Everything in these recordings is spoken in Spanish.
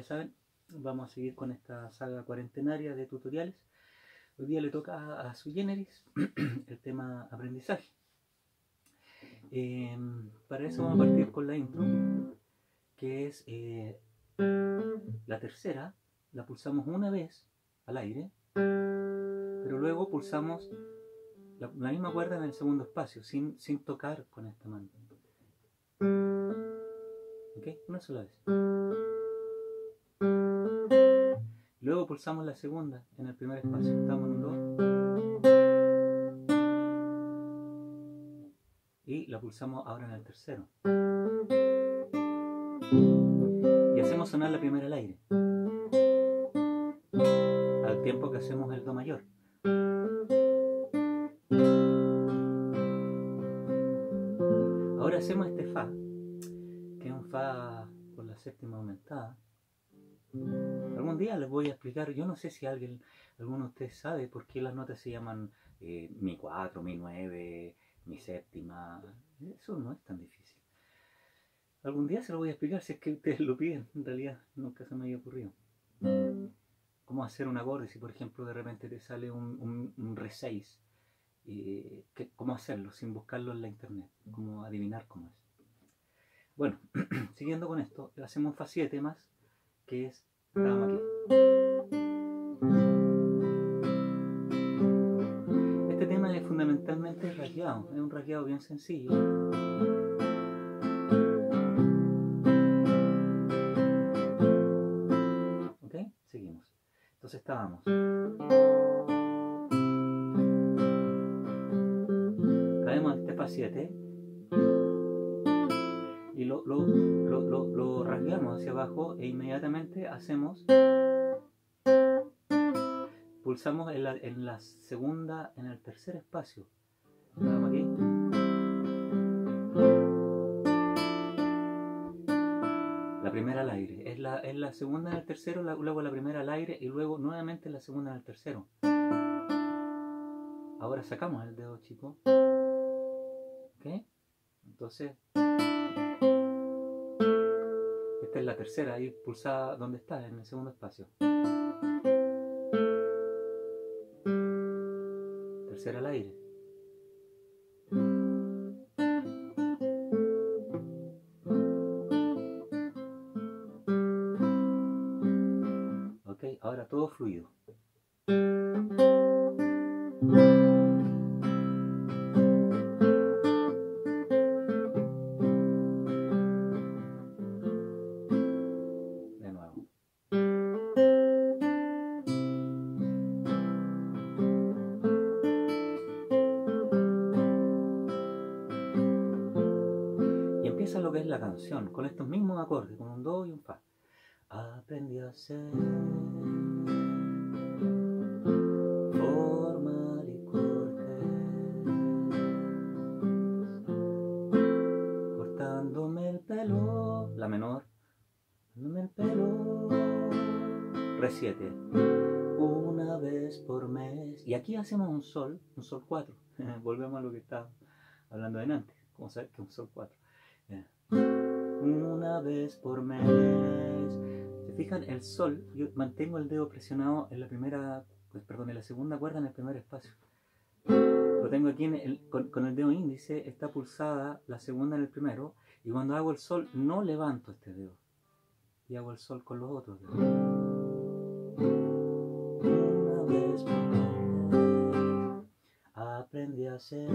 ya saben, vamos a seguir con esta saga cuarentenaria de tutoriales. Hoy día le toca a Sui Generis el tema aprendizaje. Para eso vamos a partir con la intro, que es la tercera. La pulsamos una vez al aire, pero luego pulsamos la misma cuerda en el segundo espacio, sin tocar con esta mano. ¿Ok? Una sola vez. Luego pulsamos la segunda en el primer espacio. Estamos en un do. Y la pulsamos ahora en el tercero. Y hacemos sonar la primera al aire, al tiempo que hacemos el do mayor. Ahora hacemos este fa, que es un fa con la séptima aumentada. Algún día les voy a explicar, yo no sé si alguno de ustedes sabe por qué las notas se llaman mi 4, mi 9, mi séptima. Eso no es tan difícil. Algún día se lo voy a explicar si es que ustedes lo piden. En realidad nunca se me había ocurrido cómo hacer un acorde. Si por ejemplo de repente te sale un re 6, ¿cómo hacerlo sin buscarlo en la internet? ¿Cómo adivinar cómo es? Bueno, siguiendo con esto, hacemos fa 7 más, que es estábamos aquí. Este tema es fundamentalmente rasgueado, es un rasgueado bien sencillo. ¿Ok? Seguimos. Entonces estábamos. Caemos este fa 7 y lo rasgueamos hacia abajo e inmediatamente hacemos, pulsamos en la segunda, en el tercer espacio. Vamos aquí. La primera al aire. Es la segunda en el tercero, luego la primera al aire y luego nuevamente la segunda en el tercero. Ahora sacamos el dedo chico. ¿Ok? Entonces... esta es la tercera, ahí pulsada donde está, en el segundo espacio. Tercera al aire. Ok, ahora todo fluido. Lo que es la canción, con estos mismos acordes, con un do y un fa. Aprendí a ser formal y cortés, cortándome el pelo, la menor, cortándome el pelo, re 7, una vez por mes. Y aquí hacemos un sol 4. Volvemos a lo que estaba hablando antes, como saber que un sol 4. Una vez por mes. ¿Se fijan? El sol, yo mantengo el dedo presionado en la primera, perdón, en la segunda cuerda en el primer espacio. Lo tengo aquí con el dedo índice, está pulsada la segunda en el primero, y cuando hago el sol no levanto este dedo y hago el sol con los otros dedos. Una vez por mes aprendí a ser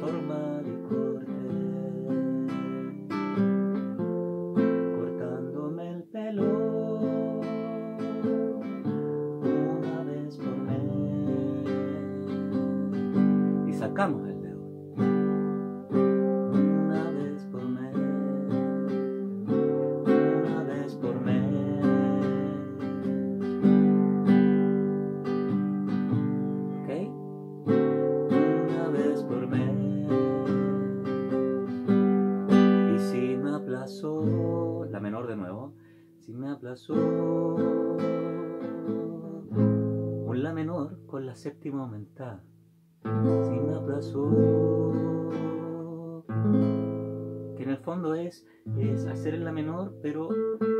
formal y cortés, cortándome el pelo una vez por mes. Y sacamos el dedo. Una vez por mes, una vez por mes. ¿Ok? Una vez por mes. La menor de nuevo. Si me aplazó un la menor con la séptima aumentada. Si me aplazó, que en el fondo es hacer en la menor, pero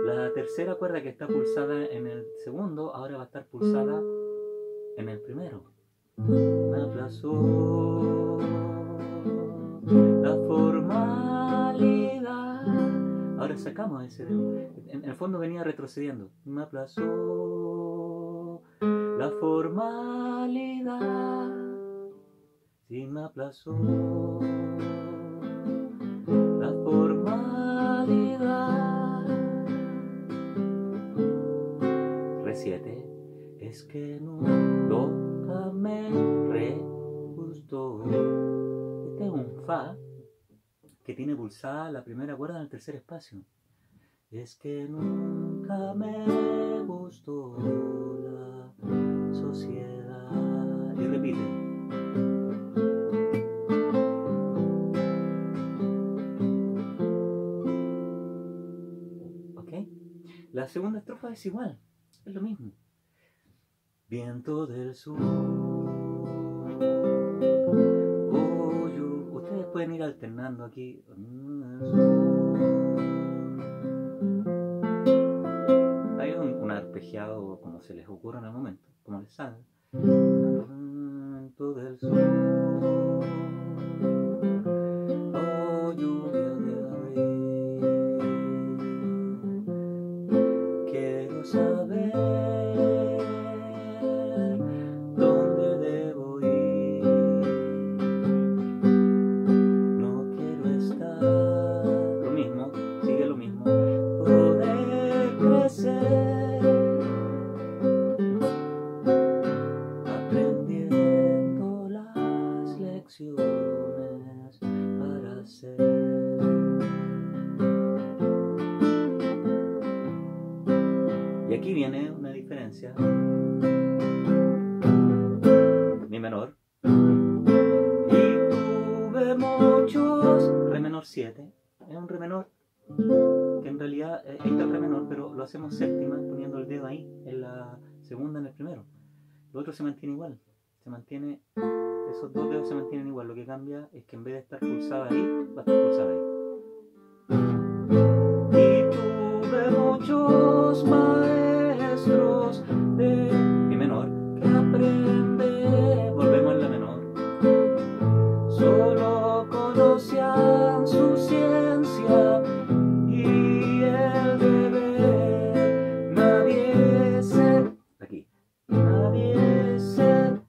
la tercera cuerda que está pulsada en el segundo ahora va a estar pulsada en el primero. Me aplazó la formalidad. Ahora sacamos ese dedo. En el fondo venía retrocediendo. Me aplazó la formalidad. Sí, me aplazó la formalidad. Re 7. Es que no toca me re gustó. Este es un fa que tiene pulsada la primera cuerda en el tercer espacio. Es que nunca me gustó la sociedad. Y repite. La segunda estrofa es igual, es lo mismo. Viento del sur. Oyo. Ustedes pueden ir alternando aquí. Hay un arpegiado como se les ocurra en el momento, como les salga. Viento del sur. Oyo. Aquí viene una diferencia. Mi menor. Y tuve muchos. Re menor 7. Es un re menor. Que en realidad este es re menor, pero lo hacemos séptima poniendo el dedo ahí, en la segunda, en el primero. Lo otro se mantiene igual. Se mantiene. Esos dos dedos se mantienen igual. Lo que cambia es que en vez de estar pulsada ahí, va a estar pulsada ahí. Y tuve muchos más.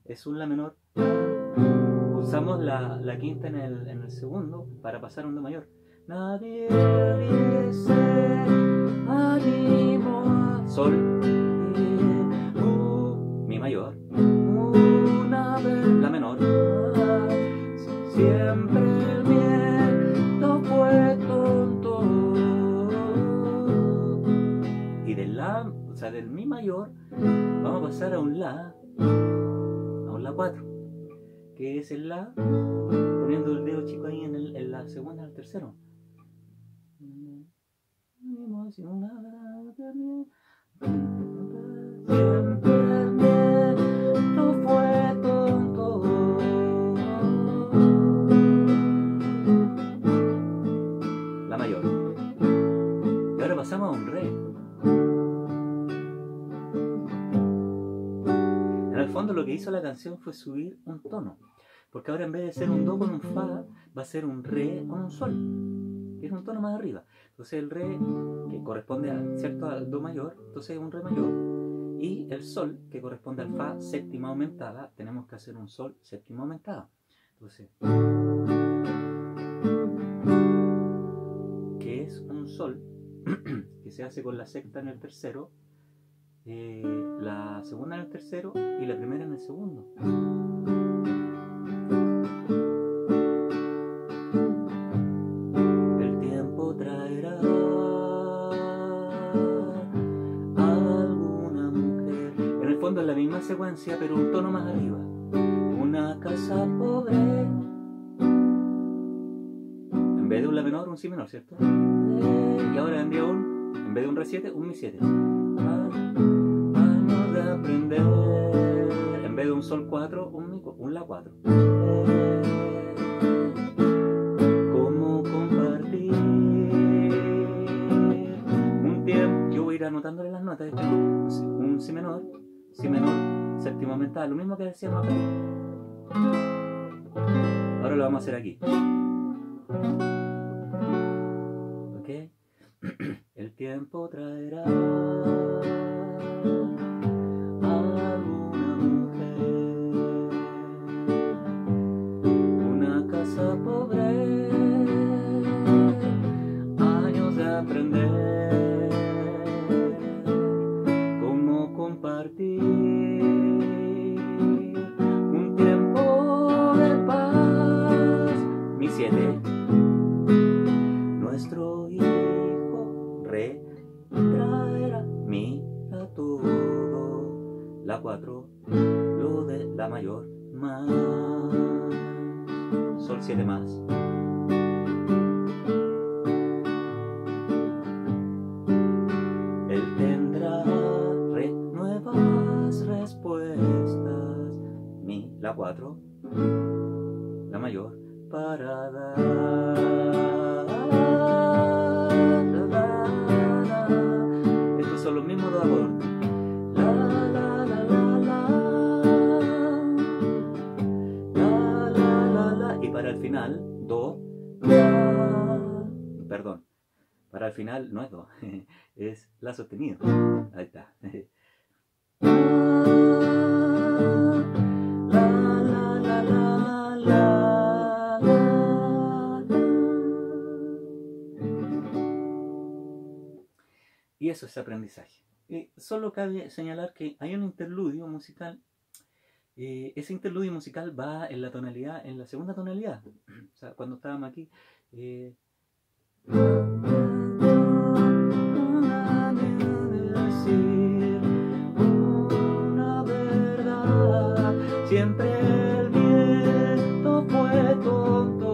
Es un la menor, pulsamos la quinta en el segundo para pasar a un do mayor. Nadie se animó a sol, mi mayor, una vez la menor, siempre el viento fue tonto. Y del la, o sea del mi mayor, vamos a pasar a un la. La 4, que es el la, poniendo el dedo chico ahí en la segunda, en el tercero. La mayor. Y ahora pasamos a un re. Fondo lo que hizo la canción fue subir un tono, porque ahora en vez de ser un do con un fa va a ser un re con un sol, que es un tono más arriba. Entonces el re, que corresponde al do mayor, entonces es un re mayor, y el sol, que corresponde al fa séptima aumentada, tenemos que hacer un sol séptima aumentada. Entonces, que es un sol que se hace con la sexta en el tercero, la segunda en el tercero y la primera en el segundo. El tiempo traerá a alguna mujer. En el fondo es la misma secuencia, pero un tono más arriba. Una casa pobre. En vez de un la menor, un si menor, ¿cierto? Y ahora envía un, en vez de un re 7, un mi 7. Aprender. En vez de un sol 4, un la 4. ¿Cómo compartir? anotándole las notas, ¿está? Un si menor, séptima aumentada, lo mismo que decíamos acá. Ahora lo vamos a hacer aquí. ¿Ok? El tiempo traerá a alguna mujer, una casa pobre, años de aprender cómo compartir un tiempo de paz. Mi 7. Nuestro hijo traerá, mi a todo, la 4, lo de la mayor, más, sol 7 más. Él tendrá nuevas respuestas, mi, la 4, la mayor, para los mismos dos acordes. La la la la la la la la, y para el final do, perdón, para el final no es do, es la sostenido. Ahí está. Y eso es aprendizaje. Y solo cabe señalar que hay un interludio musical. Ese interludio musical va en la tonalidad, en la segunda tonalidad. O sea, cuando estábamos aquí. Una verdad, siempre el viento fue tonto.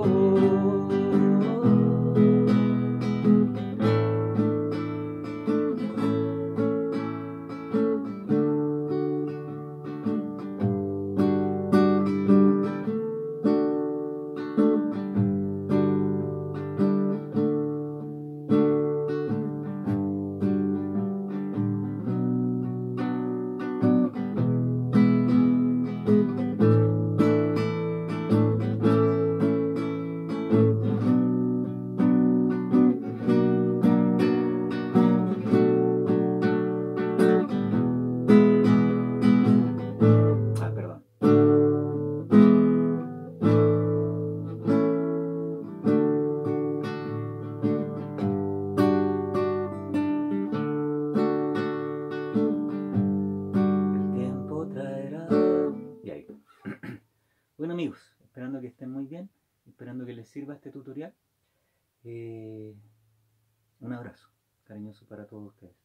Bueno amigos, esperando que estén muy bien, esperando que les sirva este tutorial. Un abrazo cariñoso para todos ustedes.